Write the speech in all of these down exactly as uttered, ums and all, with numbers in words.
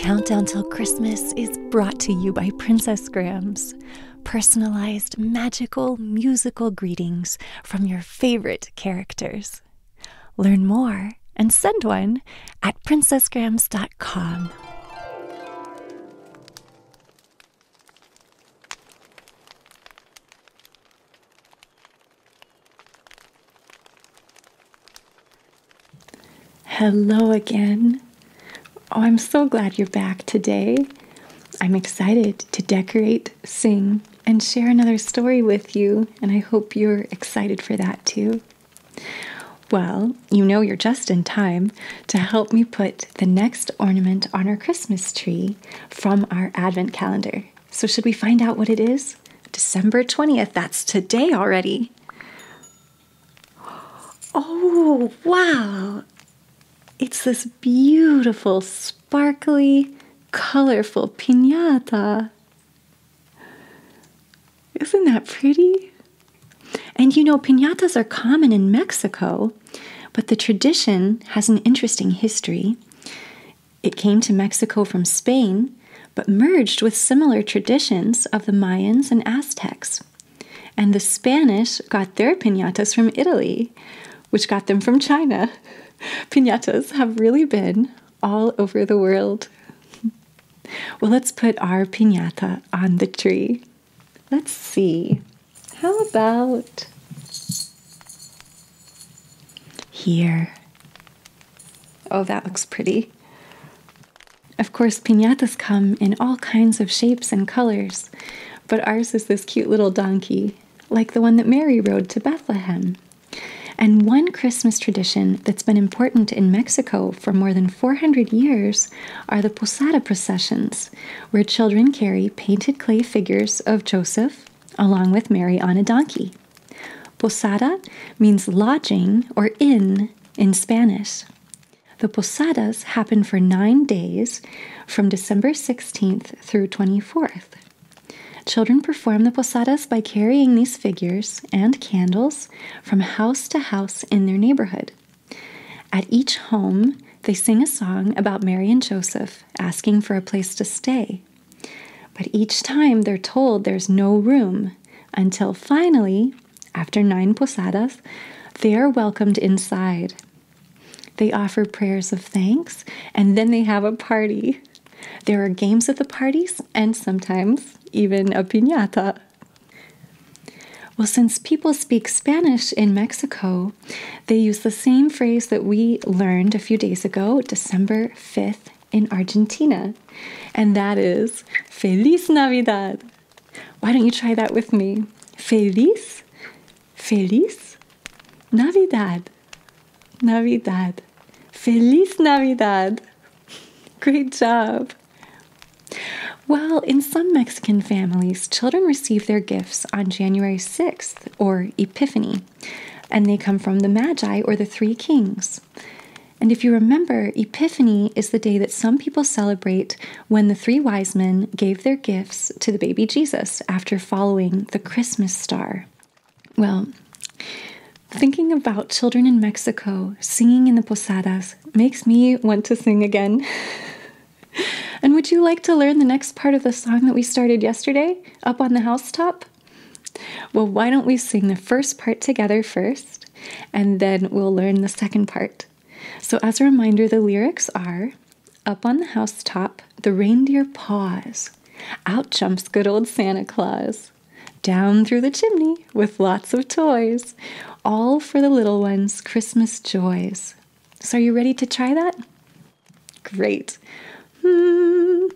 Countdown Till Christmas is brought to you by Princess Grams. Personalized, magical, musical greetings from your favorite characters. Learn more and send one at princess grams dot com. Hello again. Oh, I'm so glad you're back today. I'm excited to decorate, sing, and share another story with you, and I hope you're excited for that too. Well, you know you're just in time to help me put the next ornament on our Christmas tree from our Advent calendar. So should we find out what it is? December twentieth, that's today already. Oh, wow! It's this beautiful, sparkly, colorful piñata. Isn't that pretty? And you know, piñatas are common in Mexico, but the tradition has an interesting history. It came to Mexico from Spain, but merged with similar traditions of the Mayans and Aztecs. And the Spanish got their piñatas from Italy, which got them from China. Piñatas have really been all over the world. Well, let's put our piñata on the tree. Let's see. How about here? Oh, that looks pretty. Of course, piñatas come in all kinds of shapes and colors, but ours is this cute little donkey, like the one that Mary rode to Bethlehem. And one Christmas tradition that's been important in Mexico for more than four hundred years are the posada processions, where children carry painted clay figures of Joseph along with Mary on a donkey. Posada means lodging or inn in Spanish. The posadas happen for nine days from December sixteenth through twenty-fourth. Children perform the posadas by carrying these figures and candles from house to house in their neighborhood. At each home, they sing a song about Mary and Joseph, asking for a place to stay. But each time, they're told there's no room, until finally, after nine posadas, they are welcomed inside. They offer prayers of thanks, and then they have a party. There are games at the parties, and sometimes even a piñata. Well, since people speak Spanish in Mexico, they use the same phrase that we learned a few days ago, December fifth, in Argentina, and that is Feliz Navidad. Why don't you try that with me? Feliz, Feliz Navidad, Navidad, Feliz Navidad. Great job. Well, in some Mexican families, children receive their gifts on January sixth, or Epiphany, and they come from the Magi, or the Three Kings. And if you remember, Epiphany is the day that some people celebrate when the three wise men gave their gifts to the baby Jesus after following the Christmas star. Well, thinking about children in Mexico singing in the posadas makes me want to sing again. And would you like to learn the next part of the song that we started yesterday, Up on the Housetop? Well, why don't we sing the first part together first, and then we'll learn the second part. So as a reminder, the lyrics are, up on the housetop, the reindeer paws. Out jumps good old Santa Claus. Down through the chimney with lots of toys. All for the little ones' Christmas joys. So are you ready to try that? Great. Hmm.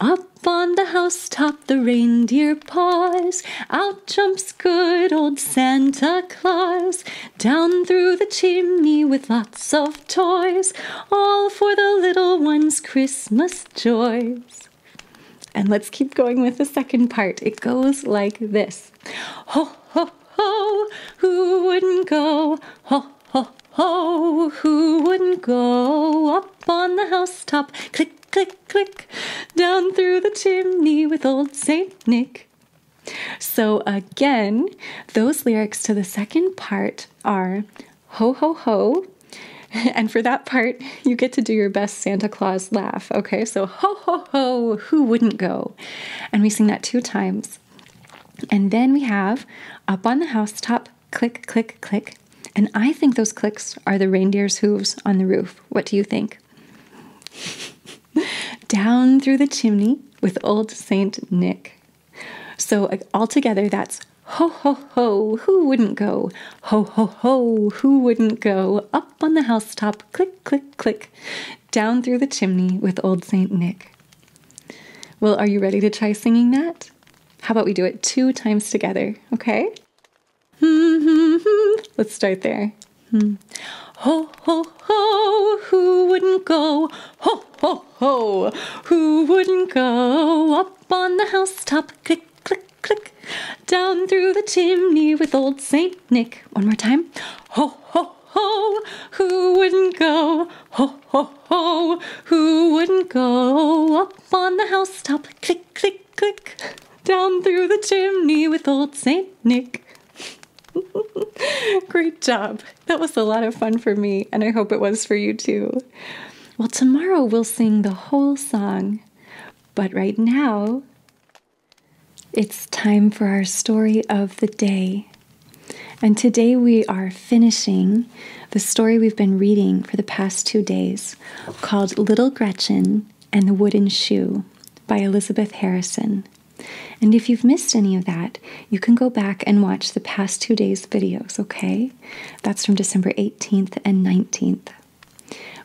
Up on the housetop the reindeer paws, out jumps good old Santa Claus, down through the chimney with lots of toys, all for the little ones' Christmas joys. And let's keep going with the second part. It goes like this. Ho, ho, ho, who wouldn't go? Ho, ho, ho, who wouldn't go? Up on the housetop, click, click, click, down through the chimney with old Saint Nick. So again, those lyrics to the second part are ho, ho, ho, And for that part, you get to do your best Santa Claus laugh. Okay, so ho, ho, ho, who wouldn't go? And we sing that two times. And then we have up on the housetop, click, click, click. And I think those clicks are the reindeer's hooves on the roof. What do you think? Down through the chimney with old Saint Nick. So uh, all together, that's ho, ho, ho, who wouldn't go? Ho, ho, ho, who wouldn't go? Up on the housetop, click, click, click. Down through the chimney with old Saint Nick. Well, are you ready to try singing that? How about we do it two times together, okay? Let's start there. Hmm. Ho, ho, ho, who wouldn't go? Ho, ho, ho, who wouldn't go? Up on the housetop, click, click, click. Down through the chimney with old Saint Nick. One more time. Ho, ho, ho, who wouldn't go? Ho, ho, ho, who wouldn't go? Up on the housetop, click, click, click. Down through the chimney with old Saint Nick. Great job. That was a lot of fun for me, and I hope it was for you too. Well, tomorrow we'll sing the whole song, but right now it's time for our story of the day. And today we are finishing the story we've been reading for the past two days called Little Gretchen and the Wooden Shoe by Elizabeth Harrison. And if you've missed any of that, you can go back and watch the past two days' videos, okay? That's from December eighteenth and nineteenth.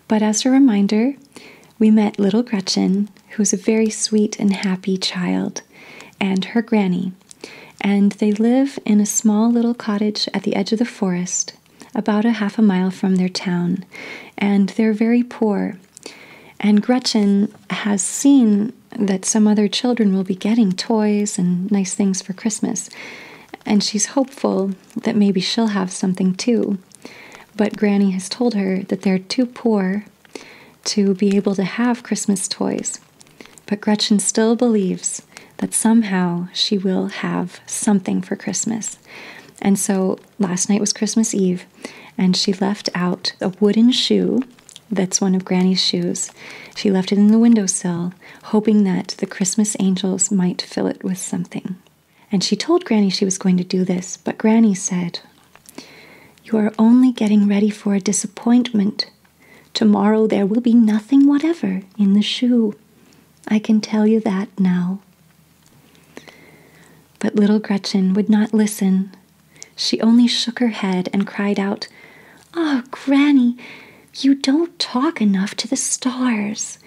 But as a reminder, we met little Gretchen, who's a very sweet and happy child, and her granny. And they live in a small little cottage at the edge of the forest, about a half a mile from their town. And they're very poor. And Gretchen has seen that some other children will be getting toys and nice things for Christmas. And she's hopeful that maybe she'll have something too. But Granny has told her that they're too poor to be able to have Christmas toys. But Gretchen still believes that somehow she will have something for Christmas. And so last night was Christmas Eve, and she left out a wooden shoe. That's one of Granny's shoes. She left it in the windowsill, hoping that the Christmas angels might fill it with something. And she told Granny she was going to do this, but Granny said, "You are only getting ready for a disappointment. Tomorrow there will be nothing whatever in the shoe. I can tell you that now." But little Gretchen would not listen. She only shook her head and cried out, "Oh, Granny, you don't talk enough to the stars."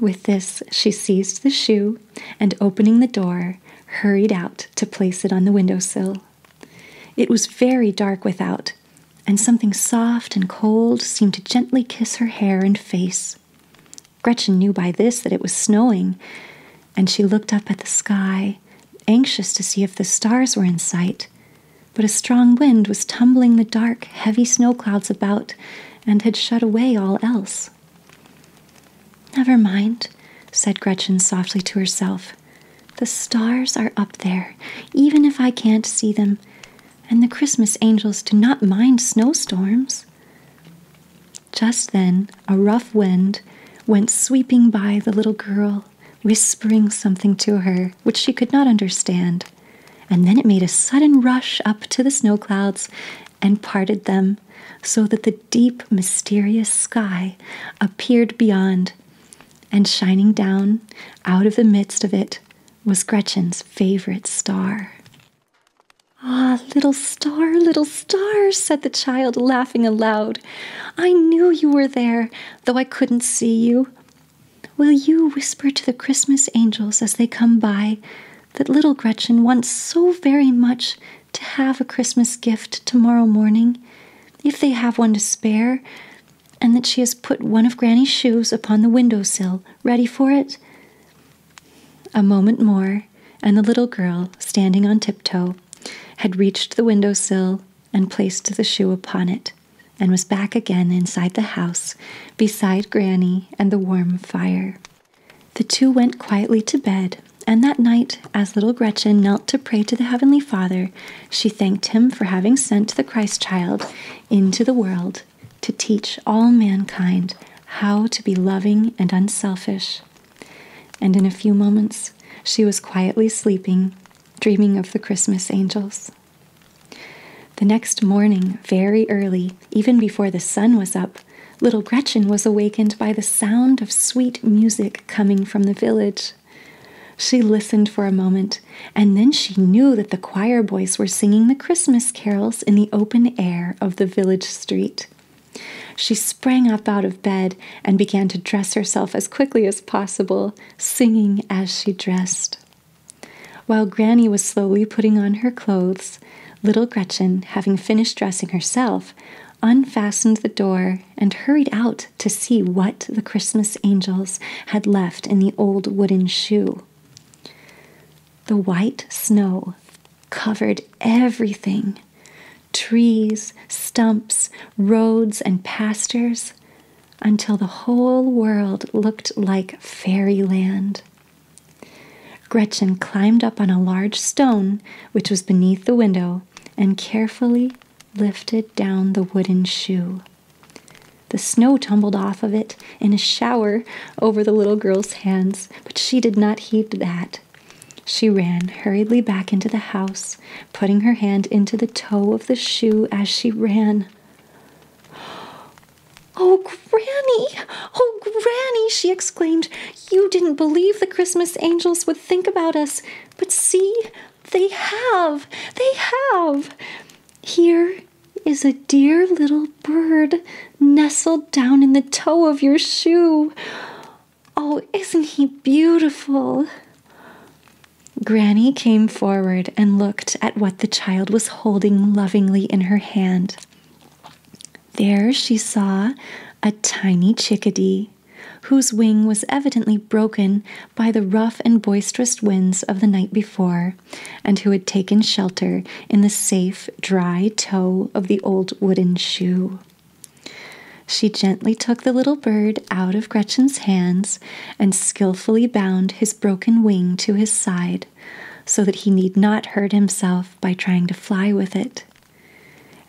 With this, she seized the shoe and, opening the door, hurried out to place it on the windowsill. It was very dark without, and something soft and cold seemed to gently kiss her hair and face. Gretchen knew by this that it was snowing, and she looked up at the sky, anxious to see if the stars were in sight. But a strong wind was tumbling the dark, heavy snow clouds about, and had shut away all else. "Never mind," said Gretchen softly to herself. "The stars are up there, even if I can't see them, and the Christmas angels do not mind snowstorms." Just then, a rough wind went sweeping by the little girl, whispering something to her, which she could not understand, and then it made a sudden rush up to the snow clouds and parted them, so that the deep, mysterious sky appeared beyond, and shining down, out of the midst of it, was Gretchen's favorite star. "Ah, little star, little star," said the child, laughing aloud. "I knew you were there, though I couldn't see you. Will you whisper to the Christmas angels as they come by that little Gretchen wants so very much to have a Christmas gift tomorrow morning, if they have one to spare, and that she has put one of Granny's shoes upon the windowsill, ready for it?" A moment more, and the little girl, standing on tiptoe, had reached the windowsill and placed the shoe upon it, and was back again inside the house, beside Granny and the warm fire. The two went quietly to bed, and that night, as little Gretchen knelt to pray to the Heavenly Father, she thanked him for having sent the Christ child into the world to teach all mankind how to be loving and unselfish. And in a few moments, she was quietly sleeping, dreaming of the Christmas angels. The next morning, very early, even before the sun was up, little Gretchen was awakened by the sound of sweet music coming from the village. She listened for a moment, and then she knew that the choir boys were singing the Christmas carols in the open air of the village street. She sprang up out of bed and began to dress herself as quickly as possible, singing as she dressed. While Granny was slowly putting on her clothes, little Gretchen, having finished dressing herself, unfastened the door and hurried out to see what the Christmas angels had left in the old wooden shoe. The white snow covered everything: trees, stumps, roads, and pastures, until the whole world looked like fairyland. Gretchen climbed up on a large stone, which was beneath the window, and carefully lifted down the wooden shoe. The snow tumbled off of it in a shower over the little girl's hands, but she did not heed that. She ran hurriedly back into the house, putting her hand into the toe of the shoe as she ran. "Oh, Granny! Oh, Granny!" she exclaimed. "You didn't believe the Christmas angels would think about us, but see, they have! They have! Here is a dear little bird nestled down in the toe of your shoe. Oh, isn't he beautiful?" Granny came forward and looked at what the child was holding lovingly in her hand. There she saw a tiny chickadee, whose wing was evidently broken by the rough and boisterous winds of the night before, and who had taken shelter in the safe, dry toe of the old wooden shoe. She gently took the little bird out of Gretchen's hands and skillfully bound his broken wing to his side, so that he need not hurt himself by trying to fly with it.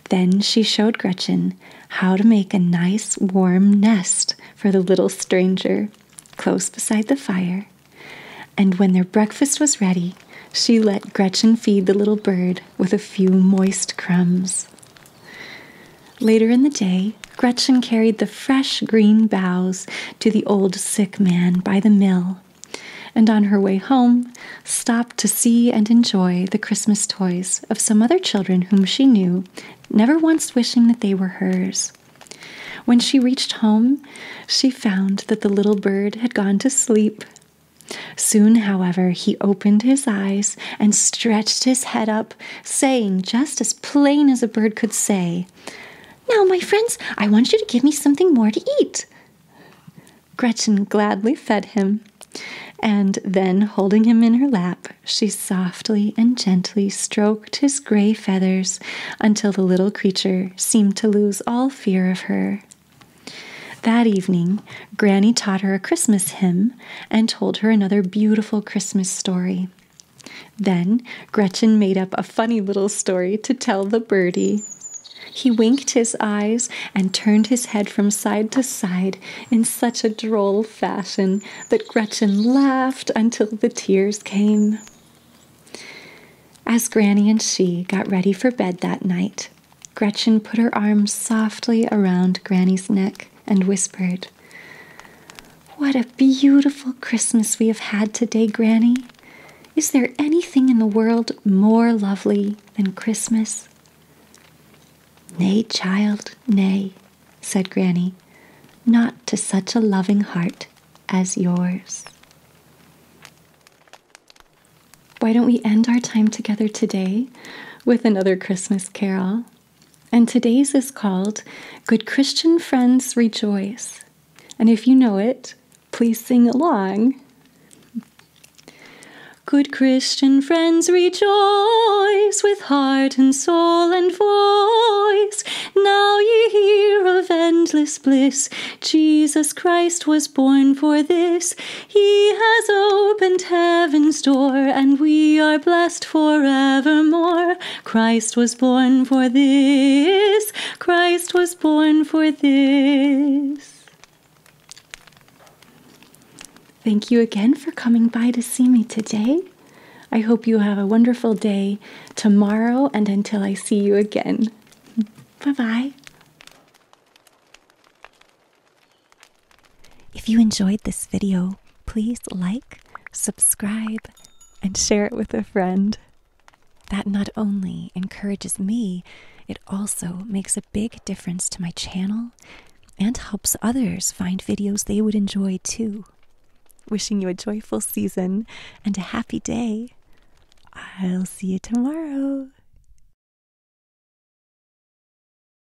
Then she showed Gretchen how to make a nice warm nest for the little stranger, close beside the fire. And when their breakfast was ready, she let Gretchen feed the little bird with a few moist crumbs. Later in the day, Gretchen carried the fresh green boughs to the old sick man by the mill, and on her way home, stopped to see and enjoy the Christmas toys of some other children whom she knew, never once wishing that they were hers. When she reached home, she found that the little bird had gone to sleep. Soon, however, he opened his eyes and stretched his head up, saying just as plain as a bird could say, "Now, my friends, I want you to give me something more to eat." Gretchen gladly fed him, and then, holding him in her lap, she softly and gently stroked his gray feathers until the little creature seemed to lose all fear of her. That evening, Granny taught her a Christmas hymn and told her another beautiful Christmas story. Then, Gretchen made up a funny little story to tell the birdie. He winked his eyes and turned his head from side to side in such a droll fashion that Gretchen laughed until the tears came. As Granny and she got ready for bed that night, Gretchen put her arms softly around Granny's neck and whispered, "What a beautiful Christmas we have had today, Granny. Is there anything in the world more lovely than Christmas?" "Nay, child, nay," said Granny, "not to such a loving heart as yours." Why don't we end our time together today with another Christmas carol? And today's is called "Good Christian Friends Rejoice." And if you know it, please sing along. Good Christian friends, rejoice with heart and soul and voice. Now ye hear of endless bliss. Jesus Christ was born for this. He has opened heaven's door, and we are blessed forevermore. Christ was born for this. Christ was born for this. Thank you again for coming by to see me today. I hope you have a wonderful day tomorrow and until I see you again. Bye-bye. If you enjoyed this video, please like, subscribe, and share it with a friend. That not only encourages me, it also makes a big difference to my channel and helps others find videos they would enjoy too. Wishing you a joyful season and a happy day. I'll see you tomorrow.